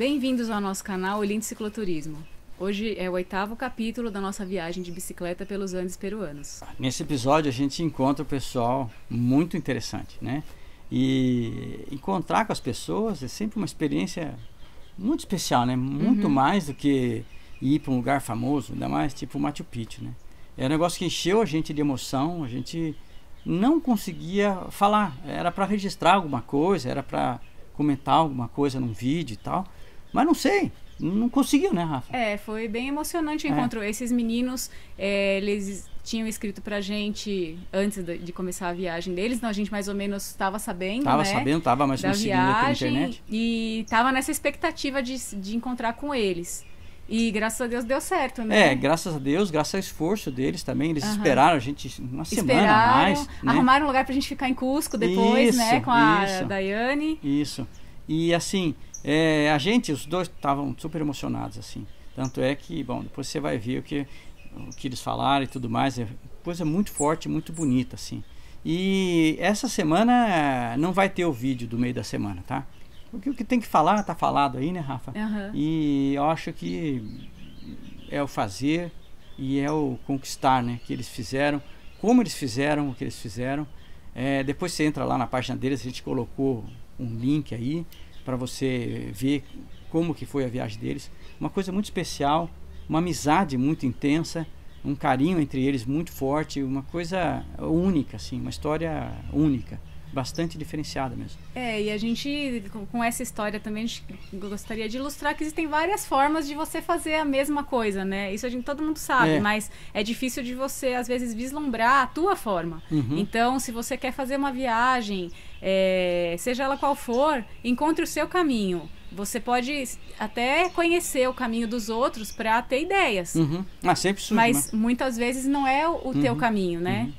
Bem-vindos ao nosso canal Olinto e Cicloturismo. Hoje é o 8º capítulo da nossa viagem de bicicleta pelos Andes Peruanos. Nesse episódio a gente encontra o pessoal muito interessante, né? E encontrar com as pessoas é sempre uma experiência muito especial, né? Muito mais do que ir para um lugar famoso, ainda mais tipo Machu Picchu, né? É um negócio que encheu a gente de emoção, a gente não conseguia falar. Era para registrar alguma coisa, era para comentar alguma coisa num vídeo e tal. Mas não sei, não conseguiu, né, Rafa? É, foi bem emocionante o encontro. Esses meninos, eles tinham escrito pra gente antes de começar a viagem deles. Não, a gente mais ou menos estava sabendo, tava mais ou menos seguindo pela internet. E tava nessa expectativa de encontrar com eles. E graças a Deus deu certo, né? É, graças a Deus, graças ao esforço deles também. Eles esperaram a gente uma semana a mais. Né? Arrumaram um lugar pra gente ficar em Cusco depois, né? Com a Daiane. Isso. E assim... a gente, os dois estavam super emocionados, assim. Tanto é que, bom, depois você vai ver o que eles falaram e tudo mais. É coisa muito forte, muito bonita, assim. E essa semana não vai ter o vídeo do meio da semana, tá? Porque o que tem que falar, tá falado aí, né, Rafa? Uhum. E eu acho que é o fazer e é o conquistar, né? Que eles fizeram, como eles fizeram, o que eles fizeram. Depois você entra lá na página deles, a gente colocou um link aí para você ver como que foi a viagem deles. Uma coisa muito especial, uma amizade muito intensa, um carinho entre eles muito forte, uma coisa única, assim, uma história única, bastante diferenciada mesmo. E a gente, com essa história também, a gente gostaria de ilustrar que existem várias formas de você fazer a mesma coisa, né? Isso todo mundo sabe, mas é difícil de você, às vezes, vislumbrar a tua forma. Então, se você quer fazer uma viagem, seja ela qual for, encontre o seu caminho. Você pode até conhecer o caminho dos outros para ter ideias. Sempre surge, mas muitas vezes não é o teu caminho, né?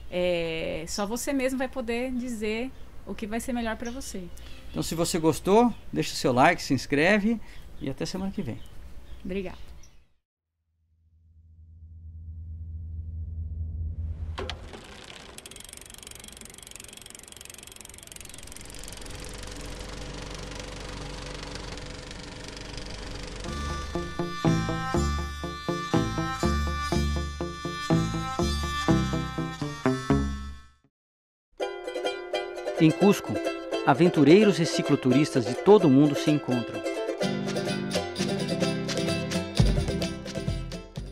Só você mesmo vai poder dizer o que vai ser melhor para você. Então, se você gostou, deixa o seu like, se inscreve e até semana que vem. Obrigada. Em Cusco, aventureiros e cicloturistas de todo o mundo se encontram.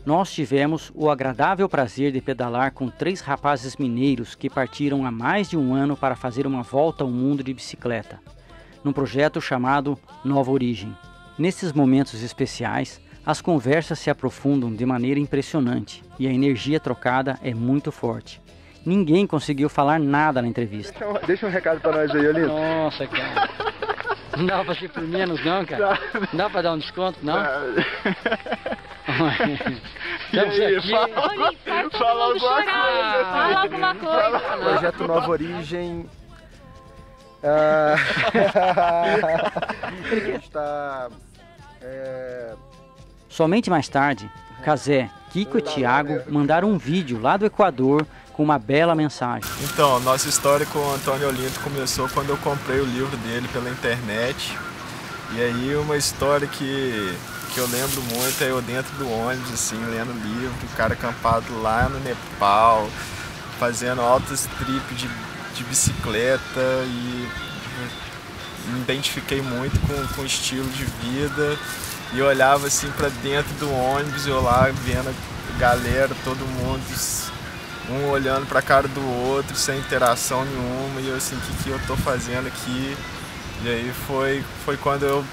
Nós tivemos o agradável prazer de pedalar com 3 rapazes mineiros que partiram há mais de um ano para fazer uma volta ao mundo de bicicleta, num projeto chamado Nova Origem. Nesses momentos especiais, as conversas se aprofundam de maneira impressionante e a energia trocada é muito forte. Ninguém conseguiu falar nada na entrevista. Deixa um recado pra nós aí, Olinto. Nossa, cara. Não dá pra ser por menos, não, cara. Não dá pra dar um desconto, não? Estamos aqui. Olinto, fala alguma coisa. Fala alguma coisa. Projeto Nova Origem. Somente mais tarde, Cazé, Kiko e Thiago mandaram um vídeo lá do Equador com uma bela mensagem. Então, nossa história com o Antônio Olinto começou quando eu comprei o livro dele pela internet. E aí uma história que eu lembro muito é eu dentro do ônibus, assim, lendo livro, um cara acampado lá no Nepal, fazendo altas trips de bicicleta e me identifiquei muito com o estilo de vida. E eu olhava assim pra dentro do ônibus, eu lá vendo a galera, todo mundo, um olhando pra cara do outro, sem interação nenhuma, e eu assim, o que eu tô fazendo aqui? E aí foi quando eu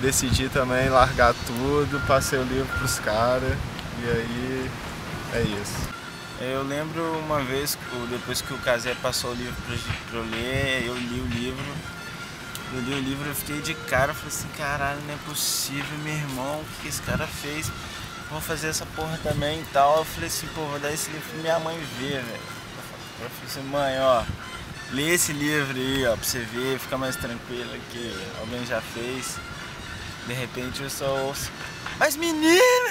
decidi também largar tudo, passei o livro pros caras, e aí é isso. Eu lembro uma vez, depois que o Cazé passou o livro pra eu ler, eu li o livro, eu fiquei de cara, falei assim, caralho, não é possível, meu irmão, o que esse cara fez? Vou fazer essa porra também e tal. Eu falei assim, pô, vou dar esse livro pra minha mãe ver, velho. Eu falei assim, mãe, ó, lê esse livro aí, ó, pra você ver, fica mais tranquila que alguém já fez. De repente eu só ouço, mas menina!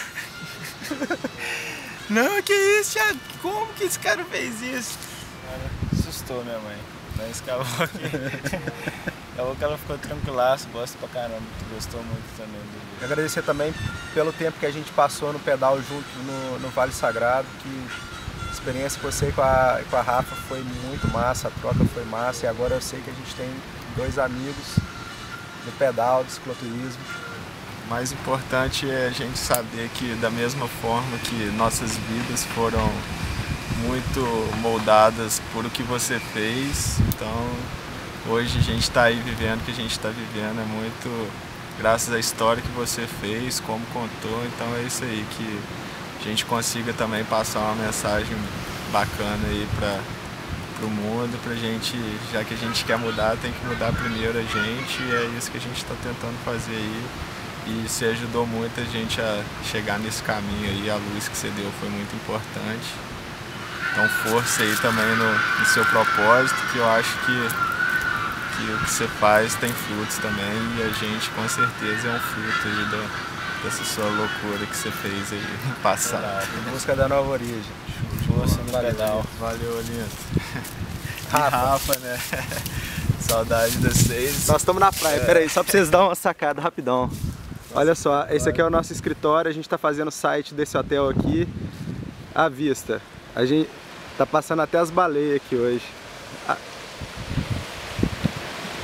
Não, que isso, Thiago? Como que esse cara fez isso? Cara, assustou minha mãe, mas acabou aqui. Acabou que ela ficou tranquilaça, gosta pra caramba, gostou muito também do dia. Agradecer também pelo tempo que a gente passou no pedal junto no Vale Sagrado, que a experiência que você com a Rafa foi muito massa, a troca foi massa, e agora eu sei que a gente tem dois amigos no pedal, de cicloturismo. O mais importante é a gente saber que, da mesma forma que nossas vidas foram muito moldadas por o que você fez, então hoje a gente está aí vivendo o que a gente está vivendo, é muito graças à história que você fez, como contou, então é isso aí, que a gente consiga também passar uma mensagem bacana aí para o mundo, pra gente, já que a gente quer mudar, tem que mudar primeiro a gente, e é isso que a gente está tentando fazer aí, e você ajudou muito a gente a chegar nesse caminho aí, a luz que você deu foi muito importante, então força aí também no seu propósito, que eu acho que o que você faz tem frutos também, e a gente com certeza é um fruto aí dessa sua loucura que você fez aí no passado. Em busca da Nova Origem. Legal. Valeu, Olinto. Rafa, né? Saudade de vocês. Nós estamos na praia, peraí, só para vocês darem uma sacada rapidão. Olha só, esse aqui é o nosso escritório, a gente está fazendo o site desse hotel aqui, à vista. A gente tá passando até as baleias aqui hoje.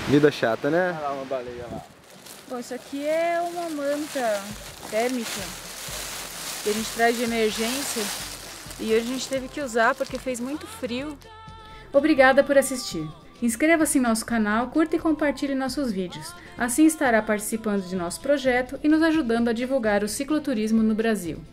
Vida chata, né? Olha lá uma baleia lá. Bom, isso aqui é uma manta térmica que a gente traz de emergência e hoje a gente teve que usar porque fez muito frio. Obrigada por assistir. Inscreva-se em nosso canal, curta e compartilhe nossos vídeos. Assim estará participando de nosso projeto e nos ajudando a divulgar o cicloturismo no Brasil.